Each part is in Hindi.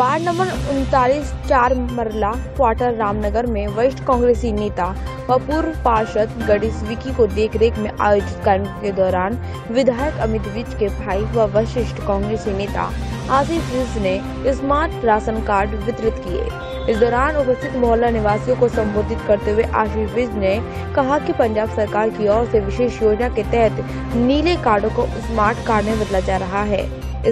वार्ड नंबर 39 4 मरला क्वार्टर रामनगर में वरिष्ठ कांग्रेसी नेता व पूर्व पार्षद गणेश विकी को देखरेख में आयोजित कार्यक्रम के दौरान विधायक अमित विज के भाई व वरिष्ठ कांग्रेसी नेता आशीष विज ने स्मार्ट राशन कार्ड वितरित किए। इस दौरान उपस्थित मोहल्ला निवासियों को संबोधित करते हुए आशीष विज ने कहा कि पंजाब सरकार की ओर से विशेष योजना के तहत नीले कार्डों को स्मार्ट कार्ड में बदला जा रहा है।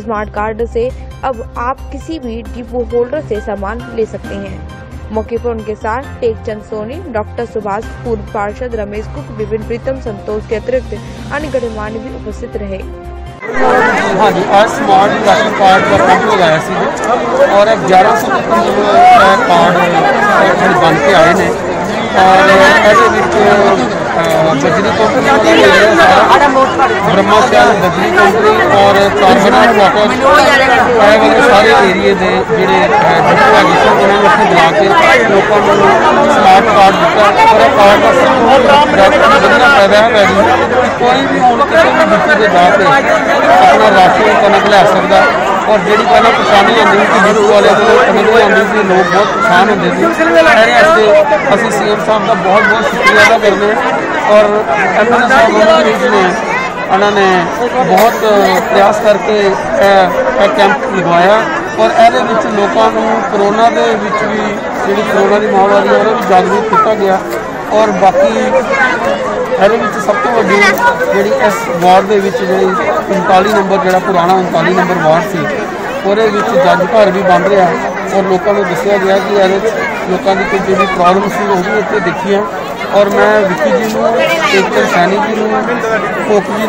स्मार्ट कार्ड से अब आप किसी भी डिपो होल्डर से सामान ले सकते हैं। मौके पर उनके साथ टेक चंद सैनी, डॉक्टर सुभाष, पूर्व पार्षद रमेश कुक, विभिन्न प्रीतम, संतोष के अतिरिक्त अन्य गणमान्य भी उपस्थित रहे। हाँ जी, आज स्मार्ट राशन कार्ड का कैंप लगाया सी और 1100 कार्ड बन के आए हैं और बजरी कंपनी, ब्रह्मापुर बजरी कंपनी और कार्बोनेट वाटर सारे एरिए के जोड़े बुला के लोगों को स्मार्ट कार्ड दिता और कार्ड का सब बढ़िया फायदा है। कोई भी हम किसी भी बच्चे के बाद अपना राशन कनक लै सकता और जी पहले परेशानी आती कि हिंदू वाले कमेटी आती थी, लोग बहुत परेशान होते थे। असं सी एम साहब का बहुत बहुत शुक्रिया अदा करते हैं और एम एल ए साहब ने उन्होंने बहुत प्रयास करके कैंप लगवाया और ये लोगों को कोरोना के भी जी कोरोना की महामारी है उन्हें भी जागरूक किया गया और बाकी ये सब तो वही जी इस वार्ड के 39 नंबर जो पुराना 39 नंबर वार्ड से वो जज घर भी बन रहा है और लोगों को दसिया गया कि ये लोगों की जो भी प्रॉब्लम थी वो भी इतने देखी है। और मैं विकी जी को, टेक चंद सैनी जी, कुक जी,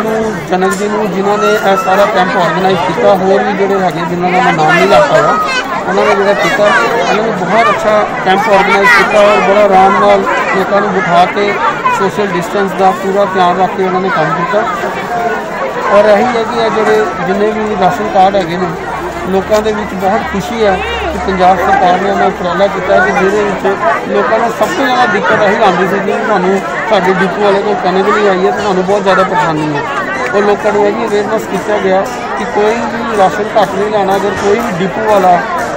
जनक जी जिन्होंने यह सारा कैंप ऑर्गेनाइज किया, होर भी जोड़े है जिन्होंने मैं नाम नहीं ला पाया उन्होंने जोड़ा किया, उन्होंने बहुत अच्छा कैंप ऑर्गेनाइज किया और बड़ा आराम लोगों को बिठा के सोशल डिस्टेंस का पूरा ध्यान रख के उन्होंने काम किया। और यही है कि जोड़े जिन्हें भी राशन कार्ड है लोगों के बहुत खुशी है कि पंजाब सरकार ने उन्हें उपराला किया कि जिसे लोगों को सब तो ज़्यादा दिक्कत यही आती थी कि साढ़े डिपो वाले को कनक नहीं आई है तो सूँ बहुत ज़्यादा परेशानी है और लोगों को यही अवेयरनैस किया गया कि कोई भी राशन घट नहीं लाना। अगर कोई भी डिपो वाला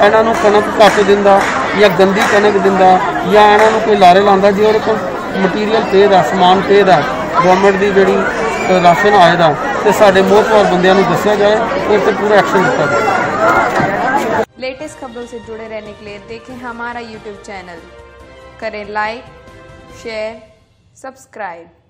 इन्हों कनक घट दिता या गंदी कनक दिता या इन्हों कोई लारे लाता जी और मटीरियल पेद है, समान पेद है गौरमेंट की जी राशन आए दा तो साढ़े मोहतवार बंदियां नूं दस्या जाए और तो पूरा एक्शन लिया जाए। लेटेस्ट खबरों से जुड़े रहने के लिए देखें हमारा यूट्यूब चैनल, करें लाइक, शेयर, सब्सक्राइब।